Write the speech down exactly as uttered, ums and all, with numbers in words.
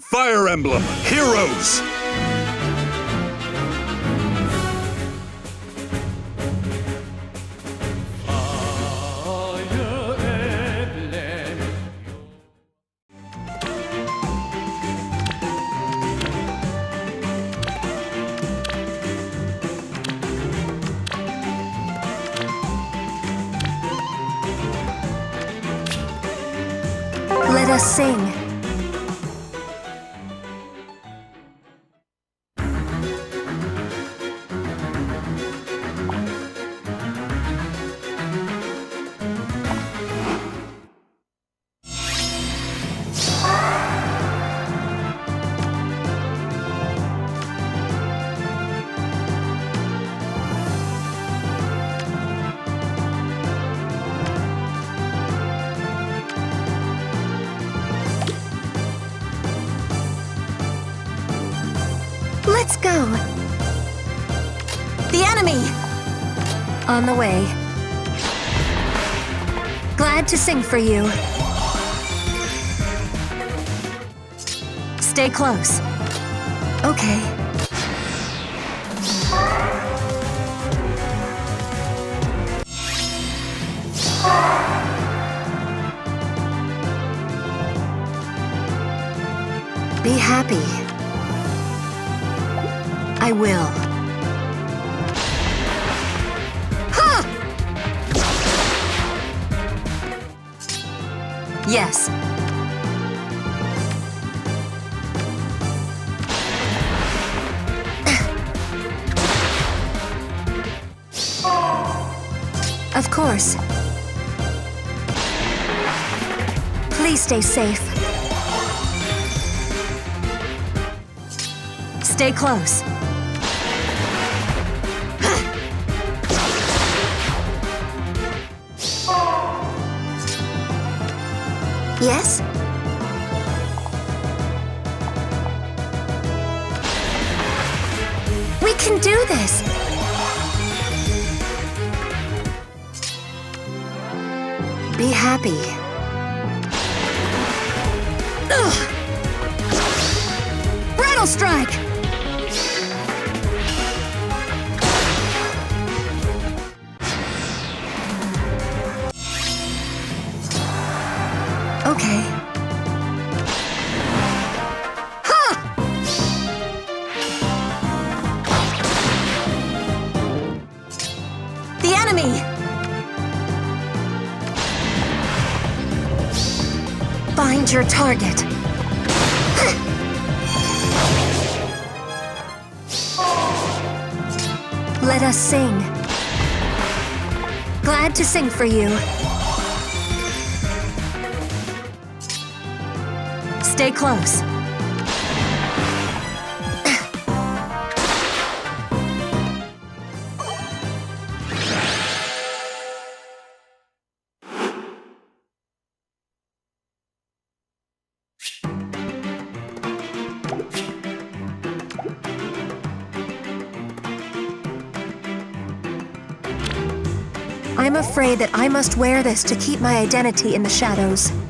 Fire Emblem Heroes! Let us sing. Let's go! The enemy! On the way. Glad to sing for you. Stay close. Okay. Be happy. I will. Ha! Yes. Of course. Please stay safe. Stay close. Yes? We can do this! Be happy. Ugh. Rattle strike! Okay. Ha! The enemy! Find your target. Let us sing. Glad to sing for you. Stay close. I'm afraid that I must wear this to keep my identity in the shadows.